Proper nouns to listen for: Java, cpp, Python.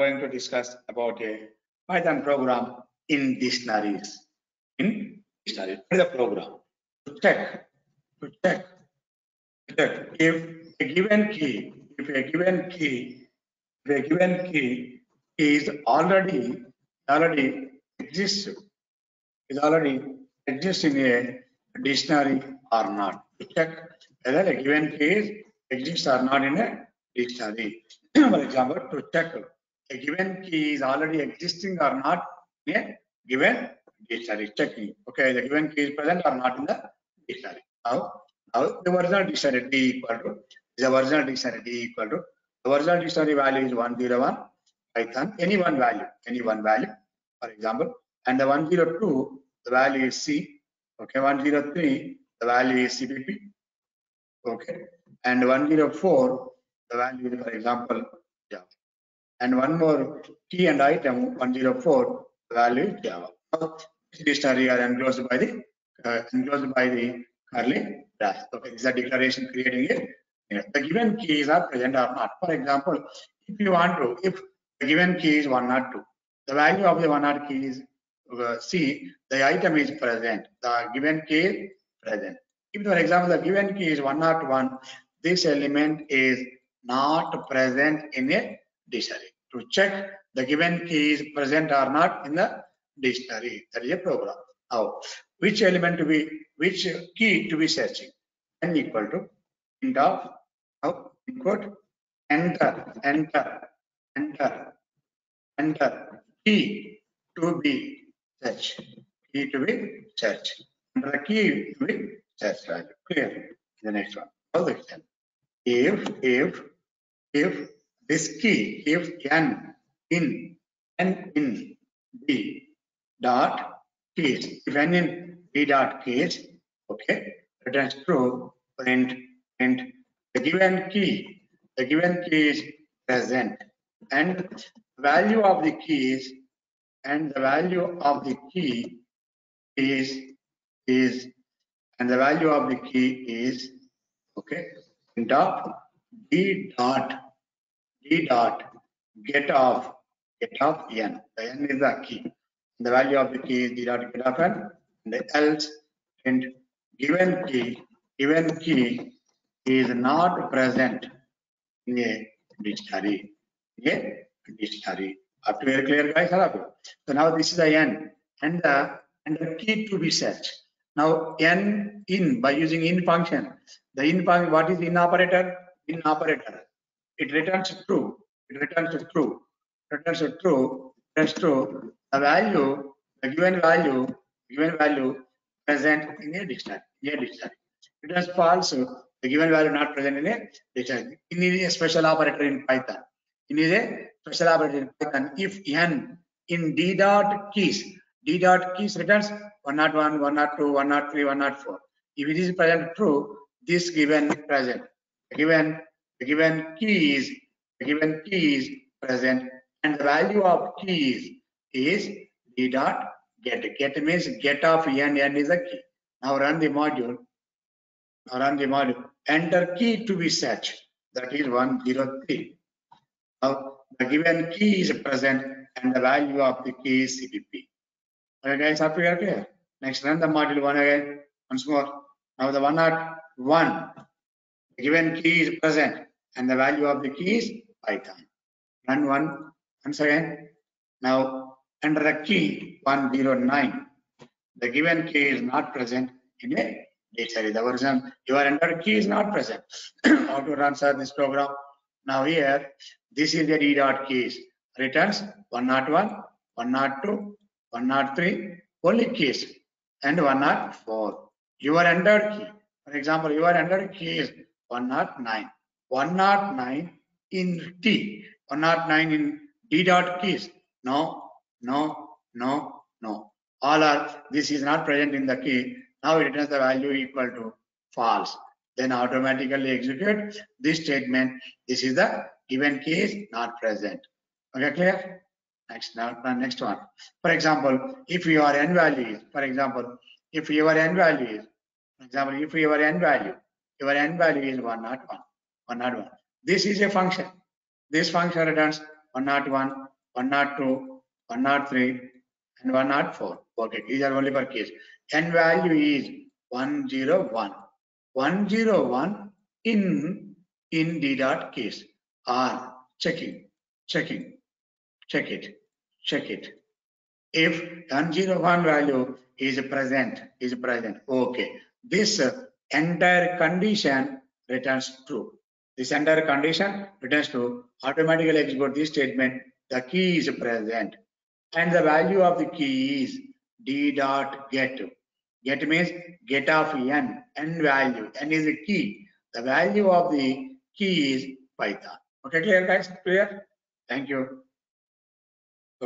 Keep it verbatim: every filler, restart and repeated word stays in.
going to discuss about a Python program in dictionaries. In dictionaries, the program to check, to check, to check if a given key, if a given key, if a given key is already already exists, is already exists in a dictionary or not. To check whether a given key exists or not in a dictionary. For example, to check a given key is already existing or not in a given dictionary. Checking, okay, the given key is present or not in the dictionary. Now, now the original dictionary D equal to the original dictionary D equal to the original dictionary value is one oh one Python, any one value, any one value, for example, and the one oh two the value is C, okay, one oh three the value is C P P, okay, and one oh four the value is, for example, Java, and one more key and item one oh four the value is Java. So this dictionary are enclosed by the uh, enclosed by the curly brace. So okay, it's a declaration creating it. You know, the given keys are present or not. For example, if you want to, if the given key is one oh two, the value of the one oh two key is uh, C. The item is present. The given key is present. If, for example, the given key is one oh one, this element is not present in a dictionary. To check the given key is present or not in the dictionary, that is a program. How? Which element to be, which key to be searching? N equal to int of, how? Input, enter, enter, enter, enter, key to be searched, key to be searched, enter the key to be searched value. Clear? The next one. How the extent? If, if, if this key, if n in n in b dot keys, if n in b dot keys, okay, returns true, print, print the given key, the given key is present, and value of the keys, and the value of the key is is and the value of the key is, okay, dot d dot d dot get of get of n. The n is the key. The value of the key is d dot get of n. And the else, and given key given key is not present in a dictionary. A dictionary. Up to here clear, guys? So now this is the n and the and the key to be searched. Now n in by using in function. The in function, what is in operator? In operator, it returns true. It returns true. Returns true. Returns true. The value, the given value, given value present in a dictionary. In a dictionary. Returns false. The given value not present in a dictionary. In a special operator in Python. It is a special operator in Python. If n in d dot keys, d dot keys returns one oh one, one oh two, one oh three, one oh four. If it is present true, this given present. The given the given key is the given key is present, and the value of keys is d dot get. Get means get of n. N is the key. Now run the module. Now run the module. Enter key to be searched. That is one oh three. Now, the given key is present and the value of the key is C P P. Okay, guys, are you clear? Next, run the module one again, once more. Now, the one oh one, the given key is present and the value of the key is Python. Run one once again. Now, enter the key one oh nine. The given key is not present in a dictionary. The version your entered key is not present. How to run this program? Now here, this is the d dot keys. Returns one oh one, one oh two, one oh three, only keys, and one oh four. Your entered key, for example, your entered key is one oh nine. one oh nine in T, one oh nine in d dot keys. No, no, no, no. All are, this is not present in the key. Now it returns the value equal to false. Then automatically execute this statement. This is the given key is not present. Okay, clear? Next, now next one. For example, if your n value is, for example, if your n value is, for example, if your n value, your n value is one oh one, one oh one. This is a function. This function returns or not one, or not two, or not three, and one not four. Okay, these are only for case. N value is one zero one. One zero one in in d dot case. Are checking, checking, check it, check it. If one zero one value is present, is present. Okay, this entire condition returns true. This entire condition returns true. Automatically execute this statement. The key is present, and the value of the key is d dot get. Get means get of n, n value. N is the key. The value of the key is Python. Okay, clear guys? Clear? Thank you.